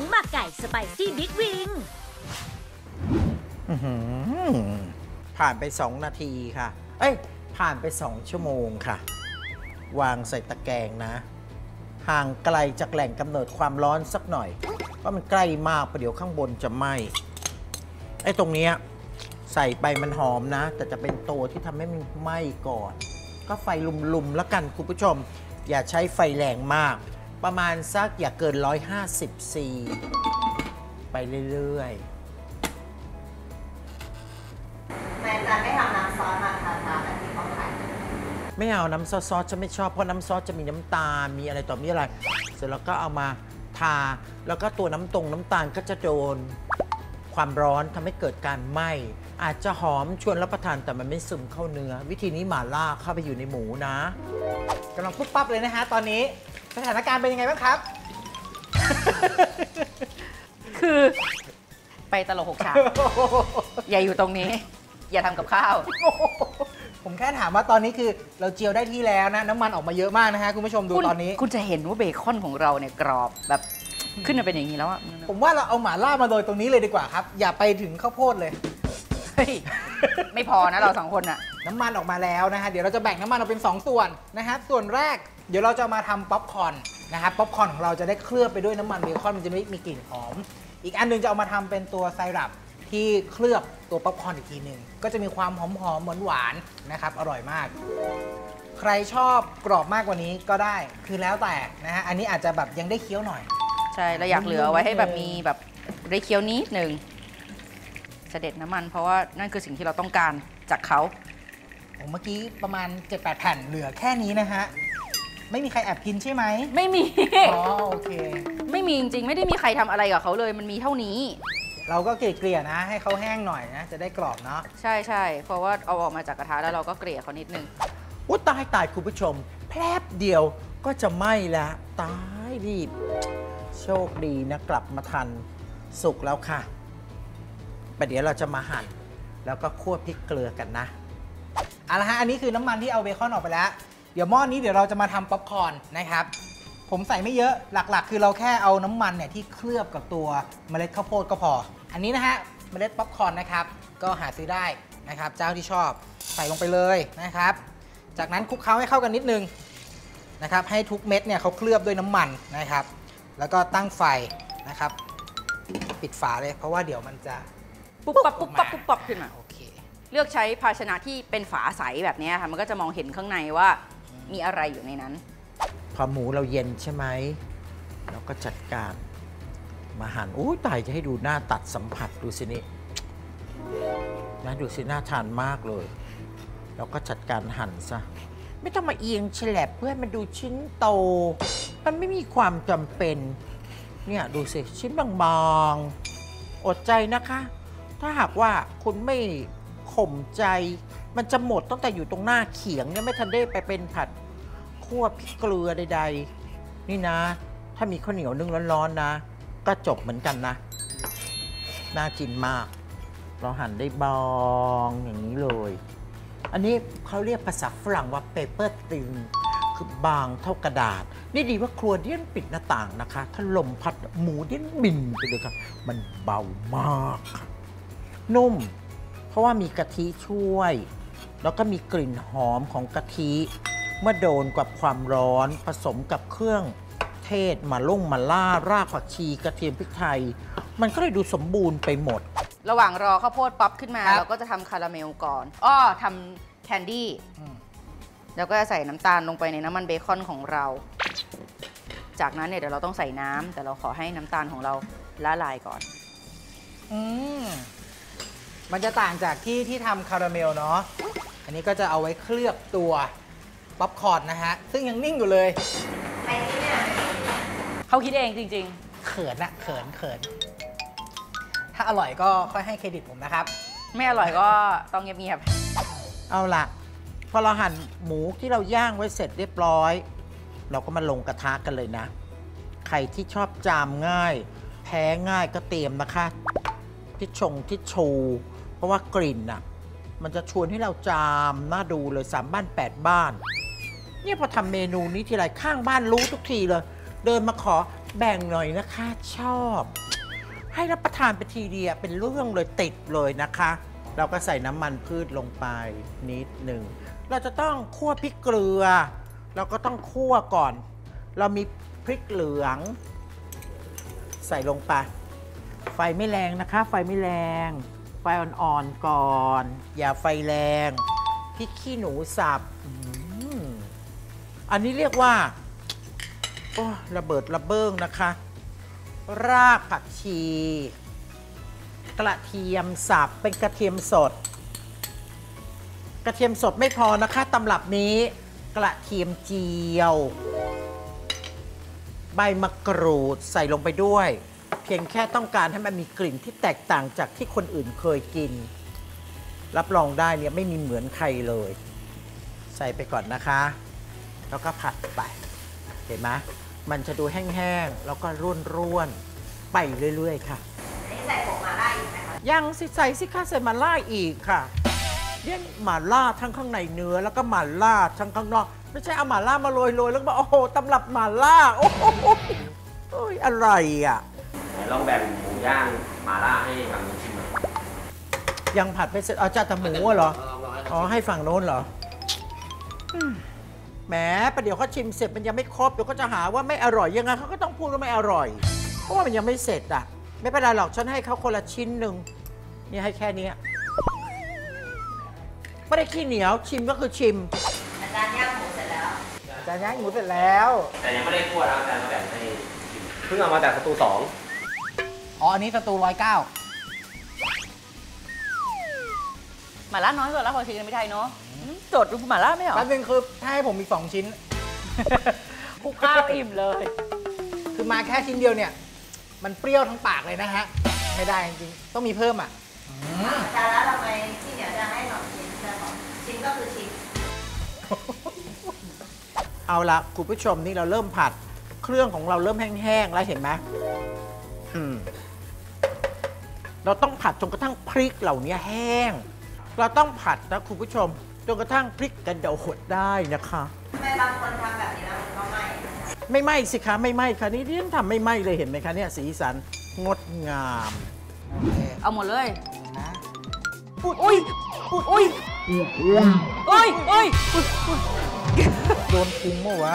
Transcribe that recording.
งหมากไก่สไปซี่บิ๊กวิงผ่านไป2นาทีค่ะเอ้ยผ่านไป2ชั่วโมงค่ะวางใส่ตะแกรงนะห่างไกลจากแหล่งกำเนิดความร้อนสักหน่อยเพราะมันใกล้มากเดี๋ยวข้างบนจะไหม้ไอ้ตรงนี้ใส่ไปมันหอมนะแต่จะเป็นตัวที่ทำให้มันไหม้ก่อนก็ไฟลุมๆแล้วกันคุณผู้ชมอย่าใช้ไฟแรงมากประมาณสักอย่าเกิน150ซีไปเรื่อยๆแม่จะไม่ทำน้ำซอสมาค่ะตามอันที่เขาขายไม่เอาน้ำซอสจะไม่ชอบเพราะน้ำซอสจะมีน้ำตาลมีอะไรต่อมีอะไรเสร็จแล้วก็เอามาทาแล้วก็ตัวน้ำตาลก็จะโดนความร้อนทำให้เกิดการไหม้อาจจะหอมชวนรับประทานแต่มันไม่ซึมเข้าเนื้อวิธีนี้หม่าล่าเข้าไปอยู่ในหมูนะกำลังปุ๊บปั๊บเลยนะฮะตอนนี้สถานการณ์เป็นยังไงบ้างครับ คือไปตลก6ฉาก อย่าอยู่ตรงนี้ อย่าทำกับข้าว ผมแค่ถามว่าตอนนี้คือเราเจียวได้ที่แล้วนะน้ำมันออกมาเยอะมากนะฮะคุณผู้ชมดูตอนนี้คุณจะเห็นว่าเบคอนของเราเนี่ยกรอบแบบขึ้นมาเป็นอย่างนี้แล้วอะผมว่าเราเอาหม่าล่ามาโดยตรงนี้เลยดีกว่าครับอย่าไปถึงข้าวโพดเลยไม่พอนะเรา2คนอะน้ำมันออกมาแล้วนะฮะเดี๋ยวเราจะแบ่งน้ำมันออกเป็น2ส่วนนะฮะส่วนแรกเดี๋ยวเราจะมาทำป๊อปคอร์นนะครับป๊อปคอร์นของเราจะได้เคลือบไปด้วยน้ำมันเบคอนมันจะไม่มีกลิ่นหอมอีกอันนึงจะเอามาทำเป็นตัวไซรัปที่เคลือบตัวป๊อปคอร์นอีกทีหนึ่งก็จะมีความหอมๆหวานนะครับอร่อยมากใครชอบกรอบมากกว่านี้ก็ได้คือแล้วแต่นะฮะอันนี้อาจจะแบบยังได้เคี้ยวหน่อยใช่เราอยากเหลือไว้ให้แบบมีแบบได้เคี้ยวนิดหนึ่งเสด็จน้ำมันเพราะว่านั่นคือสิ่งที่เราต้องการจากเขาผมเมื่อกี้ประมาณ 7-8 แผ่นเหลือแค่นี้นะฮะไม่มีใครแอบกินใช่ไหมไม่มีอ๋อโอเคไม่มีจริงๆไม่ได้มีใครทำอะไรกับเขาเลยมันมีเท่านี้เราก็เกลี่ยนะให้เขาแห้งหน่อยนะจะได้กรอบเนาะใช่เพราะว่าเอาออกมาจากกระทะแล้วเราก็เกลี่ยเขานิดนึงอุ๊ยตายคุณผู้ชมแพรบเดียวก็จะไหม้ละตายรีบโชคดีนะกลับมาทันสุกแล้วค่ะเดี๋ยวเราจะมาหั่นแล้วก็คั่วพริกเกลือกันนะเอาละฮะอันนี้คือน้ำมันที่เอาเบคอนออกไปแล้วเดี๋ยวหม้อนี้เดี๋ยวเราจะมาทำป๊อปคอร์นนะครับผมใส่ไม่เยอะหลักๆคือเราแค่เอาน้ำมันเนี่ยที่เคลือบกับตัวเมล็ดข้าวโพดก็พออันนี้นะฮะเมล็ดป๊อปคอร์นนะครับก็หาซื้อได้นะครับเจ้าที่ชอบใส่ลงไปเลยนะครับจากนั้นคลุกเคล้าให้เข้ากันนิดนึงนะครับให้ทุกเม็ดเนี่ยเขาเคลือบด้วยน้ำมันนะครับแล้วก็ตั้งไฟนะครับปิดฝาเลยเพราะว่าเดี๋ยวมันจะปุ๊บปั๊บขึ้นมาโอเคเลือกใช้ภาชนะที่เป็นฝาใสแบบนี้ค่ะมันก็จะมองเห็นข้างในว่ามีอะไรอยู่ในนั้นพอหมูเราเย็นใช่ไหมเราก็จัดการมาหั่นโอ้ตายจะให้ดูหน้าตัดสัมผัสดูสินี่นะดูสิน่าทานมากเลยเราก็จัดการหั่นซะไม่ต้องมาเอียงแฉลบเพื่อมันดูชิ้นโตมันไม่มีความจำเป็นเนี่ยดูสิชิ้นบางๆอดใจนะคะถ้าหากว่าคุณไม่ข่มใจมันจะหมดตั้งแต่อยู่ตรงหน้าเขียงเนี่ยไม่ทันได้ไปเป็นผัดคั่วพริกเกลือใดๆนี่นะถ้ามีข้าวเหนียวนึ่งร้อนๆนะก็จบเหมือนกันนะน่ากินมากเราหั่นได้บางอย่างนี้เลยอันนี้เขาเรียกภาษาฝรั่งว่าเปเปอร์ตินคือบางเท่ากระดาษนี่ดีว่าครัวเดี้ยนปิดหน้าต่างนะคะถ้าลมพัดหมูเดี้ยนบินไปเลยครับมันเบามากนุ่มเพราะว่ามีกะทิช่วยแล้วก็มีกลิ่นหอมของกะทิเมื่อโดนกับความร้อนผสมกับเครื่องเทศมาล่ารากผักชีกระเทียมพริกไทยมันก็เลยดูสมบูรณ์ไปหมดระหว่างรอข้าวโพดป๊อปขึ้นมาเราก็จะทำคาราเมลก่อนทำแคนดี้แล้วก็ใส่น้ำตาลลงไปในน้ำมันเบคอนของเราจากนั้นเนี่ยเดี๋ยวเราต้องใส่น้ำแต่เราขอให้น้ำตาลของเราละลายก่อนมันจะต่างจากที่ทำคาราเมลเนาะอันนี้ก็จะเอาไว้เคลือบตัวป๊อปคอร์นนะฮะซึ่งยังนิ่งอยู่เลยเขาคิดเองจริงๆเขินถ้าอร่อยก็ค่อยให้เครดิตผมนะครับไม่อร่อยก็ต้องเงียบๆเอาล่ะพอเราหั่นหมูที่เราย่างไว้เสร็จเรียบร้อยเราก็มาลงกระทะกันเลยนะใครที่ชอบจามง่ายแพ้ง่ายก็เตรียมนะคะทิชชูเพราะว่ากลิ่นน่ะมันจะชวนให้เราจามน่าดูเลย3 บ้าน 8 บ้านเนี่ยพอทำเมนูนี้ทีไรข้างบ้านรู้ทุกทีเลยเดินมาขอ แบ่งหน่อยนะคะชอบให้รับประทานไปทีเดียวเป็นเรื่องเลยติดเลยนะคะเราก็ใส่น้ำมันพืชลงไปนิดหนึ่งเราจะต้องคั่วพริกเกลือเราก็ต้องคั่วก่อนเรามีพริกเหลืองใส่ลงไปไฟไม่แรงนะคะไฟไม่แรงไฟอ่อนๆก่อนอย่าไฟแรงพริกขี้หนูสับ อันนี้เรียกว่าโอ้ระเบิดระเบ้งนะคะรากผักชีกระเทียมสับเป็นกระเทียมสดกระเทียมสดไม่พอนะคะตำรับนี้กระเทียมเจียวใบมะกรูดใส่ลงไปด้วยเพียงแค่ต้องการให้มันมีกลิ่นที่แตกต่างจากที่คนอื่นเคยกินรับรองได้เนี่ยไม่มีเหมือนใครเลยใส่ไปก่อนนะคะแล้วก็ผัดไปเห็นไหมมันจะดูแห้งๆแล้วก็ร่วนๆไปเรื่อยๆค่ะใส่ผงมาล่าอีกไหมคะยังใส่สิค่ะใส่มาล่าอีกค่ะเรียกมาล่าทั้งข้างในเนื้อแล้วก็มาล่าทั้งข้างนอกไม่ใช่เอามาล่ามาโรยแล้วมาโอ้โหตำรับมาล่าโอ้โหอะไรอ่ะลองแบ่งหมูย่างมาล่าให้ฝั่งนู้นชิมหน่อยยังผัดไม่เสร็จเอาจัดแต่หมูเหรออ๋อให้ฝั่งโน้นเหรอแหมประเดี๋ยวเขาชิมเสร็จมันยังไม่ครบเดี๋ยวก็จะหาว่าไม่อร่อยยังไงเขาก็ต้องพูดว่าไม่อร่อยเพราะว่ามันยังไม่เสร็จอ่ะไม่เป็นไรหรอกฉันให้เขาคนละชิ้นหนึ่งนี่ให้แค่นี้ไม่ได้ขี้เหนียวชิมก็คือชิมอาจารย์ย่างหมูเสร็จแล้วอาจารย์ย่างหมูเสร็จแล้วแต่ยังไม่ได้คั่วนะอาจารย์มาแบ่งให้เพิ่งเอามาจากสตู2อ๋ออันนี้สตู109หม่าล่าน้อยกว่าหม่าล่าของจริงในประเทศไทยเนาะจดหม่าล่าไม่หรอแป๊บนึงคือถ้าให้ผมมี2ชิ้นคลุกข้าวอิ่มเลยคือมาแค่ชิ้นเดียวเนี่ยมันเปรี้ยวทั้งปากเลยนะฮะไม่ได้จริงต้องมีเพิ่มอ่ะอาจารย์แล้วทำไมที่เดี๋ยวจะให้2 ชิ้นจะ2 ชิ้นก็คือชิ้นเอาละคุณผู้ชมนี่เราเริ่มผัดเครื่องของเราเริ่มแห้งๆแล้วเห็นไหมเราต้องผัดจนกระทั่งพริกเหล่านี้แห้งเราต้องผัดนะคุณผู้ชมจนกระทั่งพริกกระเดาหดได้นะคะทำไมบางคนทำแบบนี้แล้วมันก็ไม่ไหม้สิคะไม่ไหม้ค่ะนี่ท่านทำไม่ไหม้เลยเห็นไหมคะเนี่ยสีสันงดงามเอาหมดเลยปุดอุ้ยปุดอุ้ยอุ้ยอุ้ยโดนพุงมั้งวะ